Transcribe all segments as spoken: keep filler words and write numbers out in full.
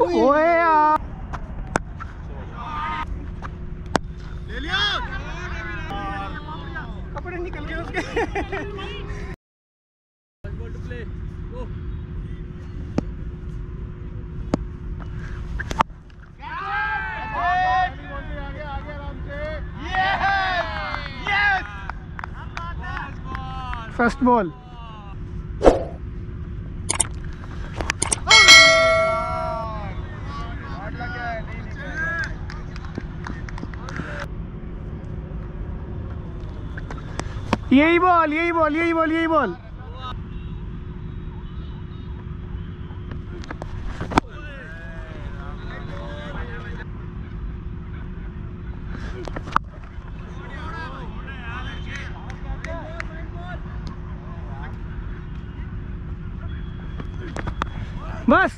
Ôi ôi à. ले लिया कपड़े निकल गए उसके First ball. Yay ball, yay ball, yay ball, yay ball. बस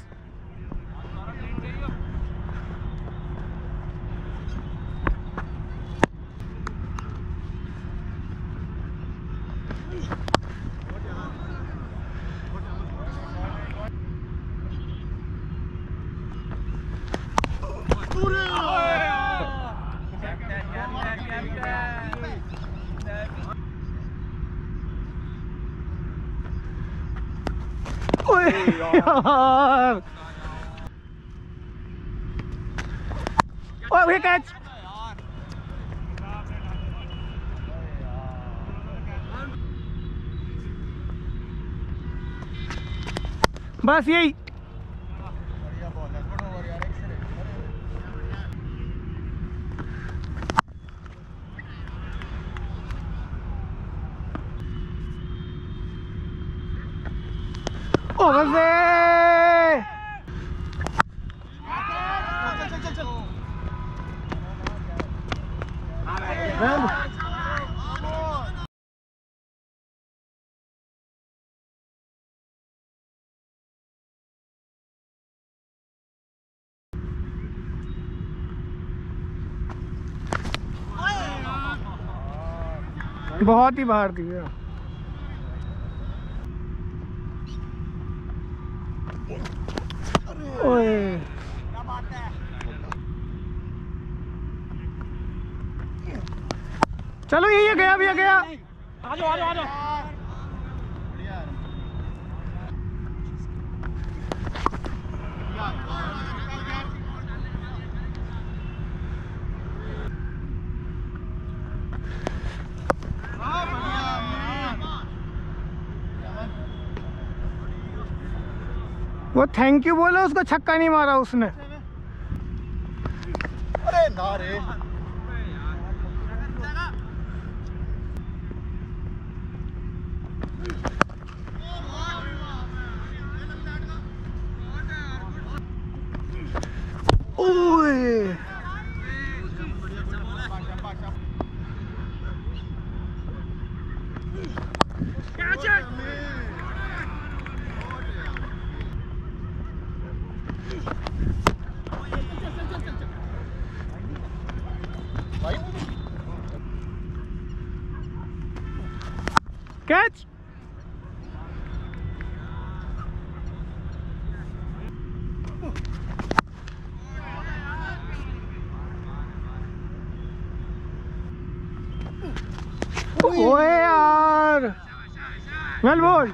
यार ओए कैच बस यही Let's go! बहुत ही बाहर थी यार ओए क्या बात है चलो ये गया भैया गया आ जाओ आ जाओ आ जाओ वो थैंक यू बोला उसको छक्का नहीं मारा उसने अरे ना रे Catch! Oh yaar! Well ball!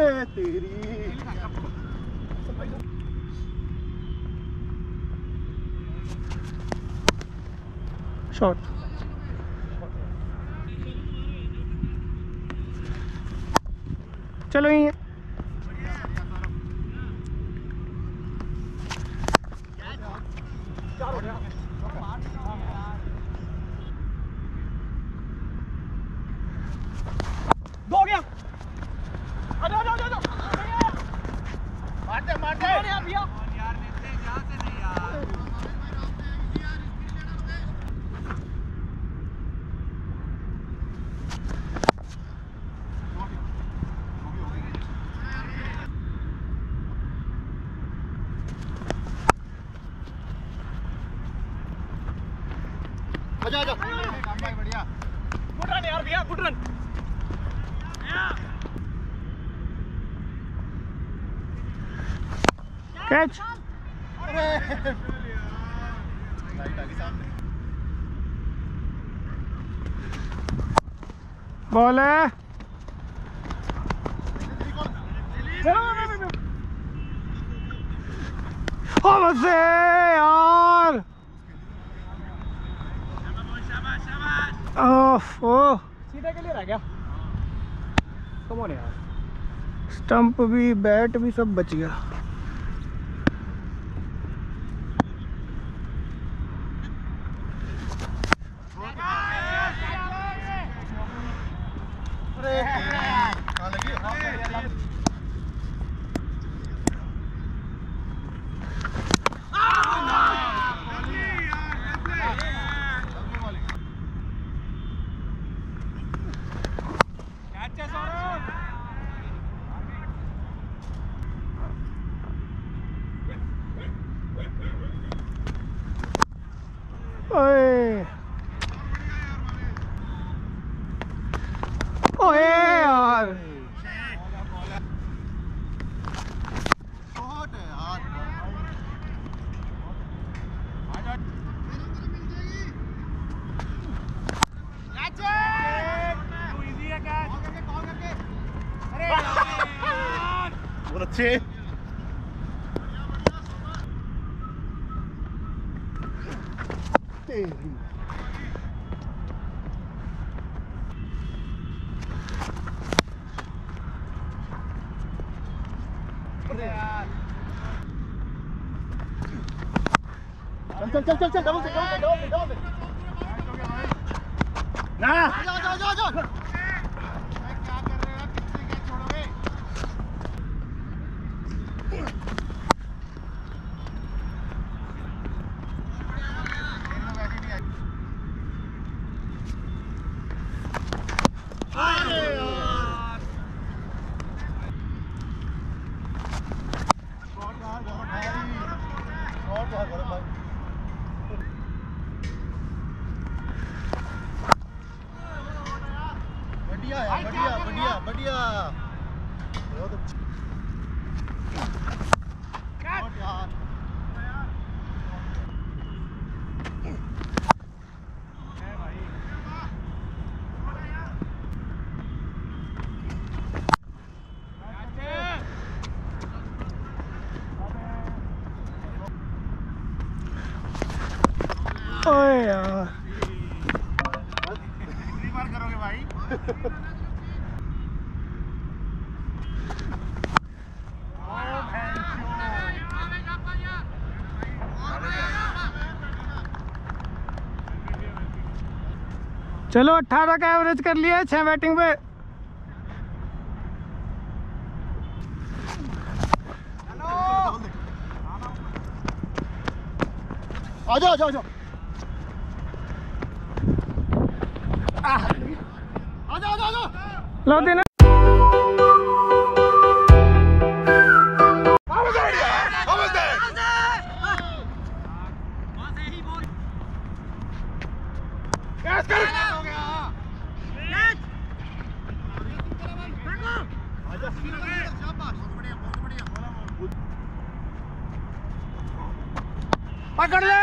अरे तेरी शॉट चलो ये दो गया आजा आजा आजा मारते मारते यार भैया यार मिलते जा से नहीं यार कैच। बॉल है। से यार ओफ ओह सीधा के लिए रह गया। कम ऑन यार, स्टंप भी बैट भी सब बच गया। Cheers. Chal chal chal chal double se double double double na ja ja ja ja चलो अठारह का एवरेज कर लिया है छह बैटिंग पे। आ जाओ आ जाओ आ जाओ आ जाओ आ जाओ लो दिन पकड़ ले। आओ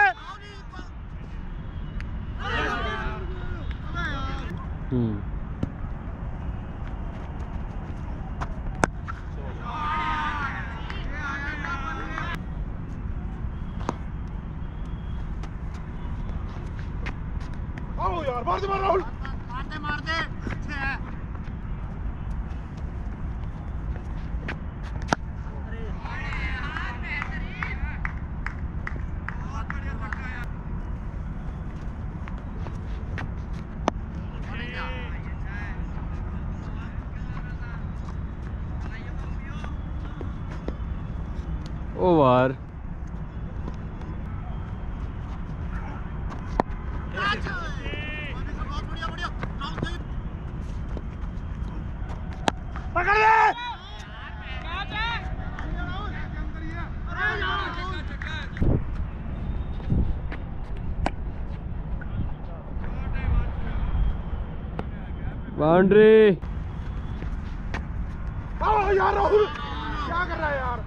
यार मार दे मार राहुल मार दे मार दे अच्छे है। ओवर पकड़ ले बाउंड्री। आओ यार राहुल क्या कर रहा है यार।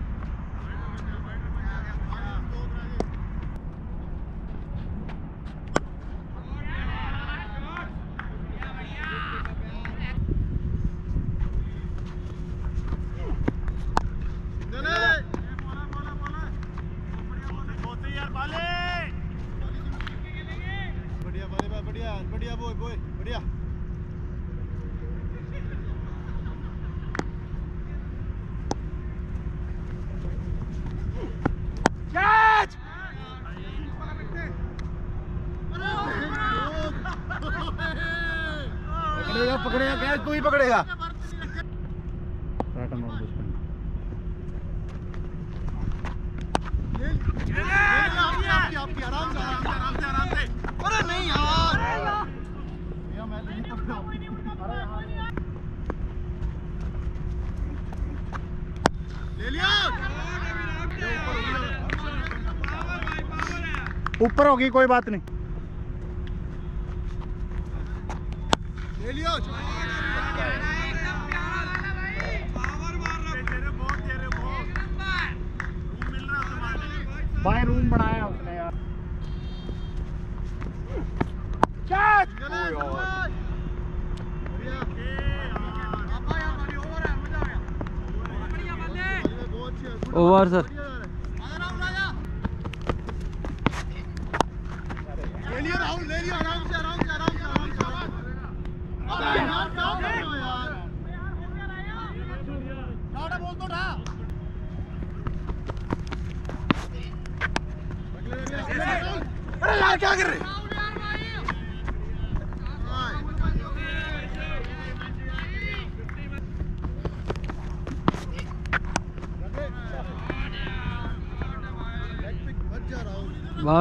तू ही पकड़ेगा। अरे नहीं यार ले लिया, ऊपर होगी कोई बात नहीं। ले लियो भाई, रूम बनाया उसने यार। Over sir. ले लियो राहुल, ले लियो आराम से आराम से आराम से आराम से अबे यार क्या कर रहे हो यार? डाटा बोल दो ना। अरे यार क्या कर रहे हो? Boundary boundary. Over boundary. Boundary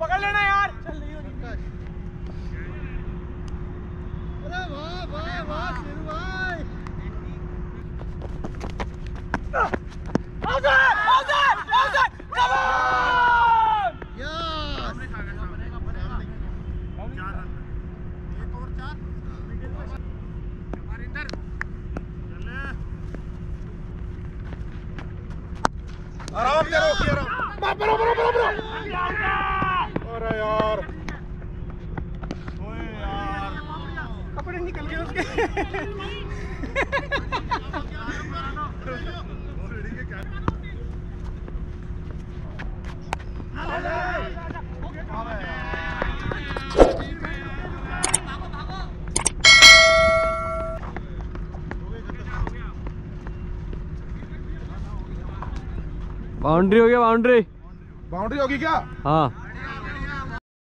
पकड़ लेना यार। अरे वाह आराम करो करो बरो बरो बरो बरो अरे यार ओए यार कपड़े निकल गए उसके रेडी के क्या बाउंड्री हो गया बाउंड्री बाउंड्री होगी क्या? हाँ।